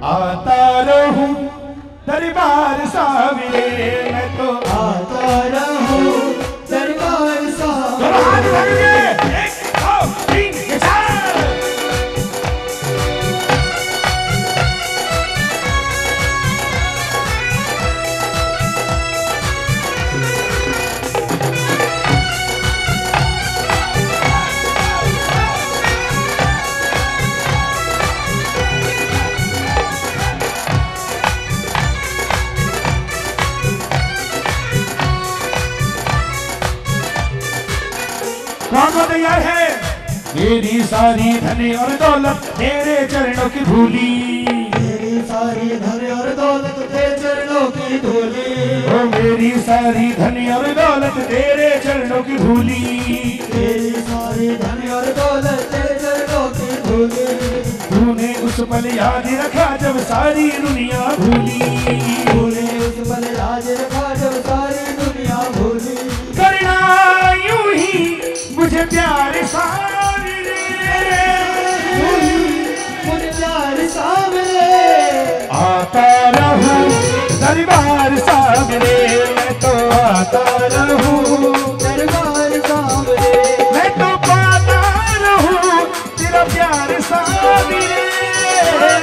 आता रहूं दरबार सावरे, मैं तो आता रहूं दरबार सावरे। तैयार है मेरी सारी धने और दौलत तेरे चरणों की धूली, मेरी सारी धने और दौलत तेरे चरणों की धूली, ओ मेरी सारी धने और दौलत तेरे चरणों की धूली, मेरी सारी धने और दौलत तेरे चरणों की धूली। तूने उस पल याद रखा जब सारी दुनिया भूली, तूने उस पल याद रखा जब सारी दुनिया भूली। करना यूं ही मुझे प्यार सावरे, मुझे प्यार सावरे, आता रहूं दरबार सावरे, मैं तो आता रहूं दरबार सावरे, मैं तो पाता रहूं तेरा प्यार सावरे, तेरा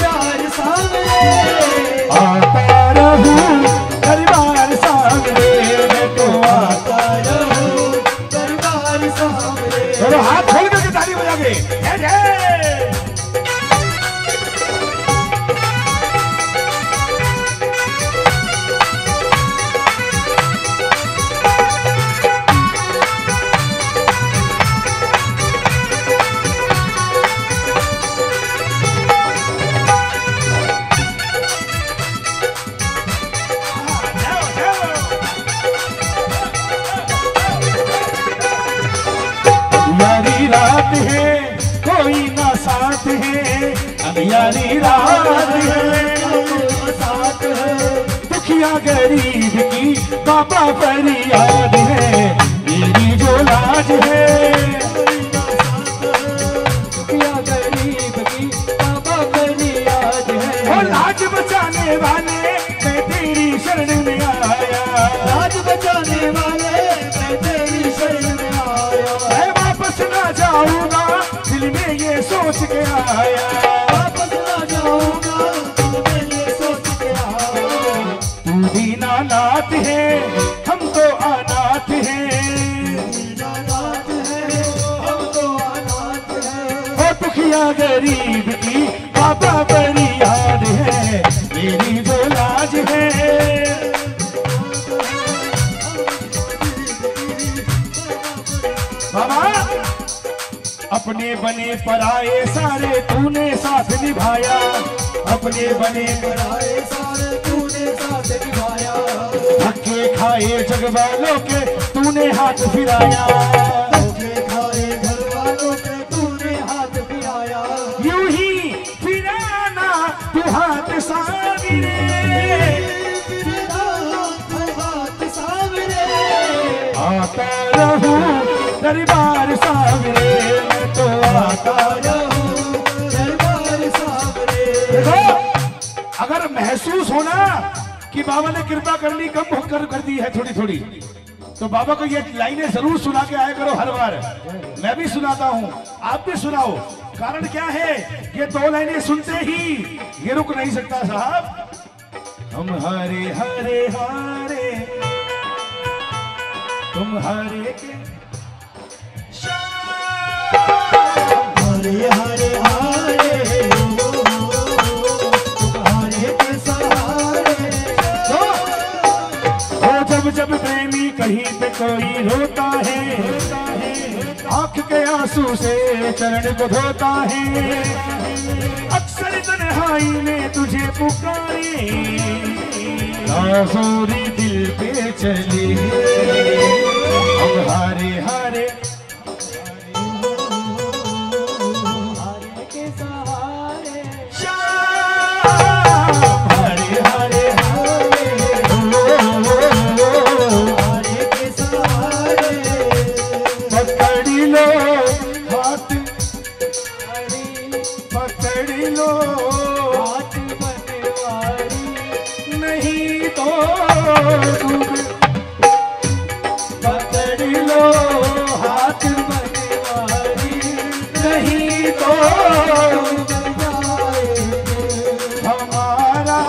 प्यार सावरे, आता रहूं दरबार सावरे, मैं तो आता रहूं। चलो हाथ खोल करके ताली बजा के यारी रात है साथ है, दुखिया गरीब की बाबा फरियाद है, मेरी जो लाज है दुखिया गरीब की बाबा फरियाद है। वो लाज बचाने वाले मैं तेरी शरण में आया, लाज बचाने वाले मैं तेरी शरण में आया, मैं वापस ना जाऊंगा दिल में ये सोच के आया, नाथ है हम तो अनाथ है, नाथ है हम तो अनाथ है, और दुखिया गरीब की बाबा बड़ी याद है, मेरी जो लाज है बाबा। अपने बने पराए सारे तूने साथ निभाया, अपने बने पराए सारे तूने साथ निभाया, धक्के खाए जग वालों के तूने हाथ फिराया, धक्के खाए घर वालों के तूने हाथ फिराया, यूं ही फिराना तू हाथ सावरे, फिराना तू हाथ सावरे, आता रहूं दरबार सावरे, मैं तो आता रहूं दरबार सावरे। देखो अगर महसूस होना कि बाबा ने कृपा करनी कम कर दी है थोड़ी थोड़ी, तो बाबा को ये लाइनें जरूर सुना के आया करो हर बार, मैं भी सुनाता हूँ आप भी सुनाओ। कारण क्या है, ये दो लाइनें सुनते ही ये रुक नहीं सकता साहब। हम हरे हरे हरे तुम हरे के हरे हरे हरे जब प्रेमी कहीं पे कोई रोता है, आंख के आंसू से चरण को धोता है, अक्सर तन्हाई में तुझे पुकारे, आंसू दिल पे चले, हम हारे हारे लो हाथ पतवारी नहीं तो पकड़ लो हाथ पतवारी नहीं तो हमारा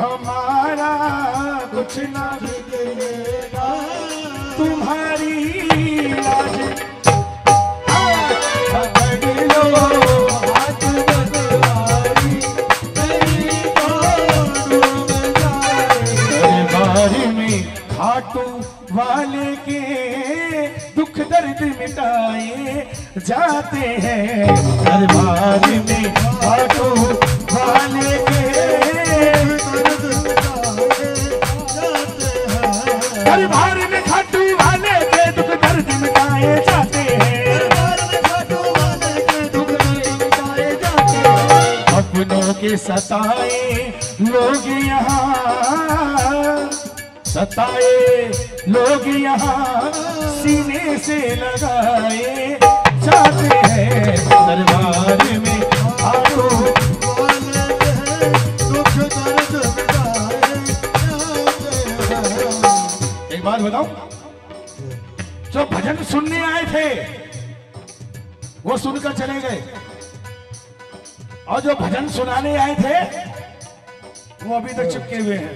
हमारा कुछ ना बिगड़ेगा तुम्हारी लाज वाले के दुख दर्द मिटाए जाते हैं दरबार में खाटू वाले के दर्द मिटाए जाते हैं दरबार में खाटू वाले के दुख दर्द मिटाए जाते हैं दरबार में खाटू वाले के दुख दर्द मिटाए जाते हैं अपनों के सताए लोग यहाँ सताए लोग यहाँ सीने से लगाए जाते हैं दरबार में खाटू वाले के दुख दर्द मिटाए जाते हैं। एक बात बताऊं, जो भजन सुनने आए थे वो सुनकर चले गए और जो भजन सुनाने आए थे वो अभी तक चिपके हुए हैं।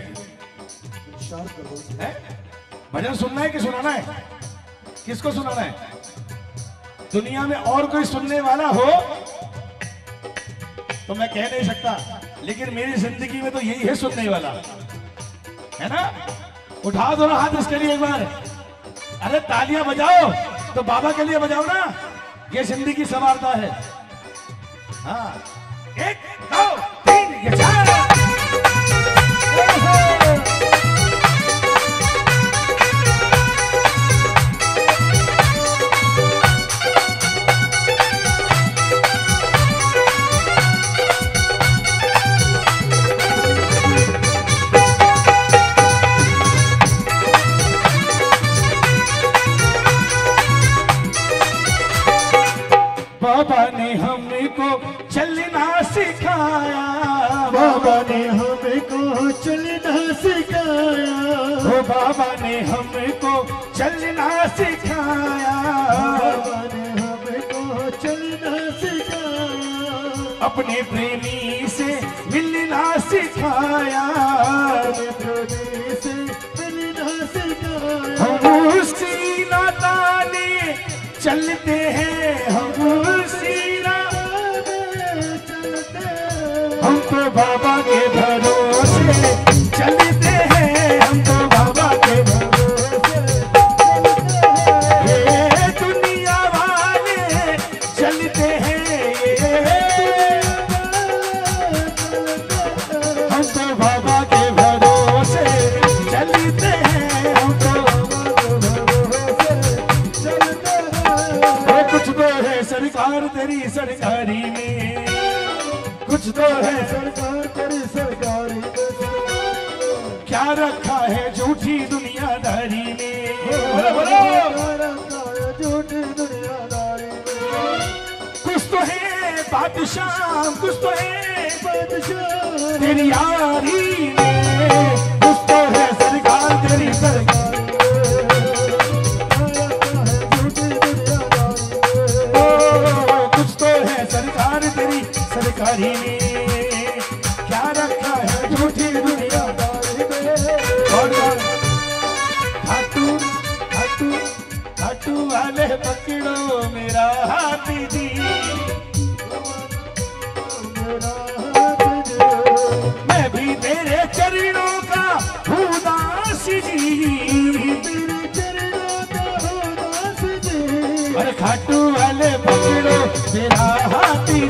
भजन सुनना है कि सुनाना है? किसको सुनाना है? दुनिया में और कोई सुनने वाला हो तो मैं कह नहीं सकता, लेकिन मेरी जिंदगी में तो यही है सुनने वाला, है ना? उठा दो ना हाथ इसके लिए एक बार। अरे तालियां बजाओ तो बाबा के लिए बजाओ ना, ये जिंदगी संवारता है। हाँ, 1 2 3 4 बाबा ने हमको चलना सिखाया, बाबा ने हमको चलना सिखाया, हो बाबा ने हमको चलना सिखाया, बाबा ने हमको चलना सिखाया, अपने प्रेमी से मिलना सिखाया, अपने प्रेमी से मिलना सिखाया, हम उसी नाता ने चलते हैं, हम हमको बाबा के भरोसे चलते हैं, हमको बाबा के भरोसे ये दुनिया वाले चलते हैं, हमको बाबा के भरोसे चलते हैं, हमको बाबा के भरोसे चलते हैं। कुछ तो है सरकार तेरी सरकारी में, कुछ तो है सरकार तेरी सरकारी में, क्या रखा है झूठी दुनियादारी में, बोलो बोलो क्या रखा है झूठी दुनियादारी में। कुछ तो है बादशाह, कुछ तो है बादशाह तेरी यारी में, कुछ तो है सरकार तेरी सरकारी में, क्या रखा है झूठी दुनियादारी में। कुछ तो है सरकार तेरी सरकारी में, क्या रखा है झूठी दुनियादारी में। और खाटू खाटू खाटू वाले पकड़ो मेरा हाथ दी, मैं भी तेरे चरणों का हूँ दास जी, और खाटू वाले पकड़ो मेरा हाथ दी,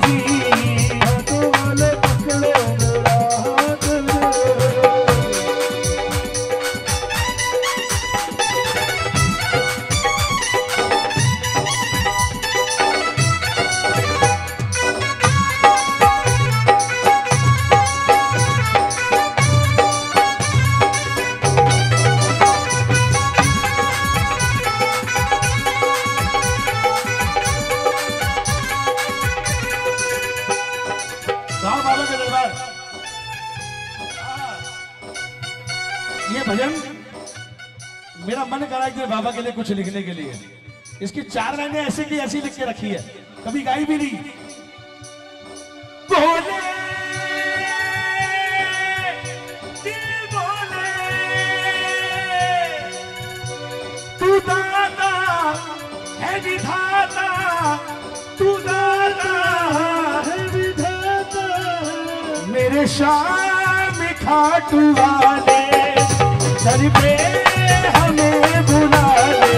भजन मेरा मन करा कि बाबा के लिए कुछ लिखने के लिए। इसकी चार लाइनें ऐसे की ऐसी लिख के रखी है, कभी गाई भी नहीं। बोले दिल बोले तू दाता है विधाता, तू दाता है विधाता मेरे शाम खाटू वाले सर पे हमें बुला ले।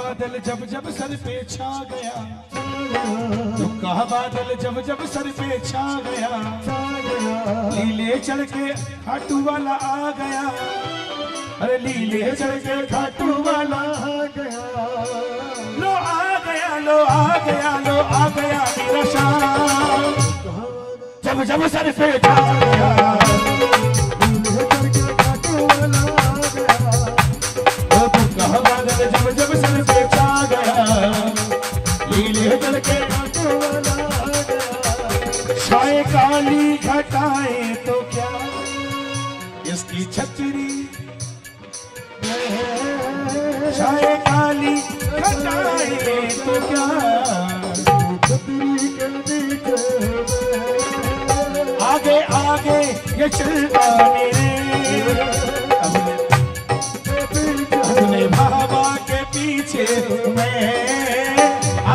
बादल जब जब सर पे छा गया, दुखा बादल जब जब सर पे छा गया, लीले चढ़ के खाटू वाला आ गया। अरे लीले चढ़ के खाटू वाला आ गया, लो आ गया लो आ गया लो आ गया मेरा शाम जब जब सर पे छा गया। काली घटाए तो क्या इसकी छतरी, चाहे काली घटाए तो क्या छतरी के बीच आगे आगे ये चलता मेरे। अपने बाबा के पीछे मैं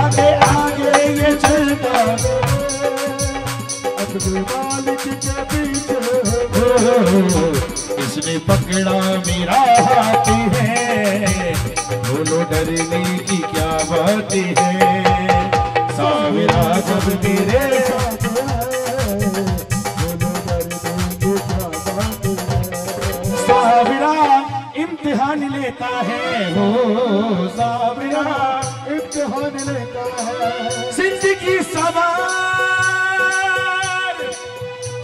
आगे आगे ये चलता मालिक के पीछे। इसने पकड़ा मेरा हाथी है, बोलो डरने की क्या बात है। सावरा जब तेरे साथ है, बोलो डरने की क्या बात है। सावरा इम्तिहान लेता है, हो सावरा इम्तिहान लेता है। जिंदगी सवार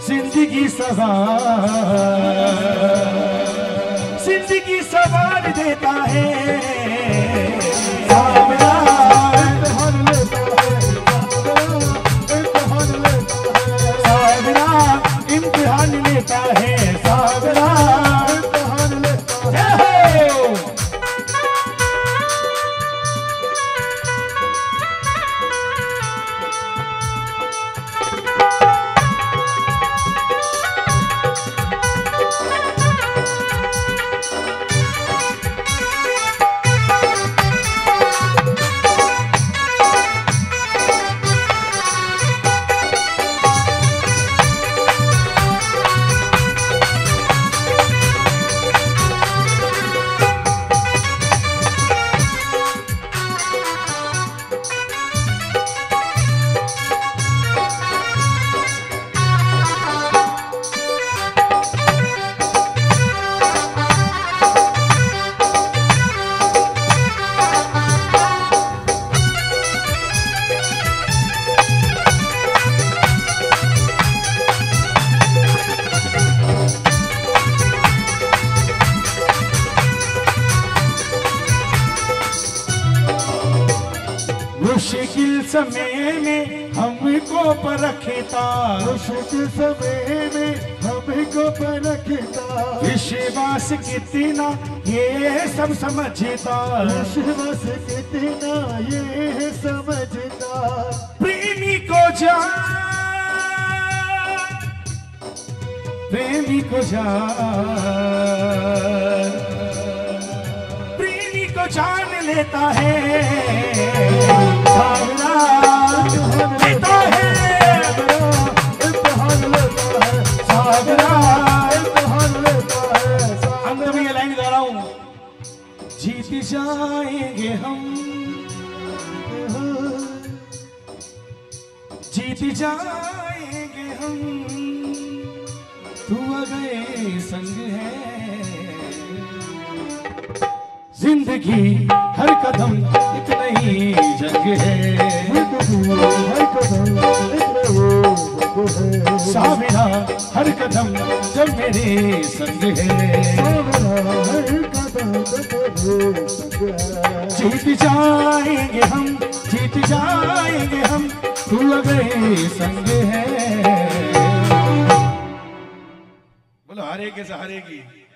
जिंदगी सवार, जिंदगी सवार देता है। सावरा इम्तिहान लेता है, सावरा इम्तिहान लेता है, सावरा इम्तिहान लेता है। समय में हमको परखता, मुश्किल समय में हमें गोबर कितना विश्वास कितना ये सब समझता, विश्वास कितना ये समझता। प्रेमी को जान लेता है, लेता है जीत जाएंगे हम, जीत जाएंगे हम, तू अगर संग है। जिंदगी हर कदम एक नई जंग है, हर कदम सावरा हर कदम जब मेरे संग है। जीत जाएंगे हम, जीत जाएंगे हम, तू अगर संग है। बोलो हरे के सहारे की।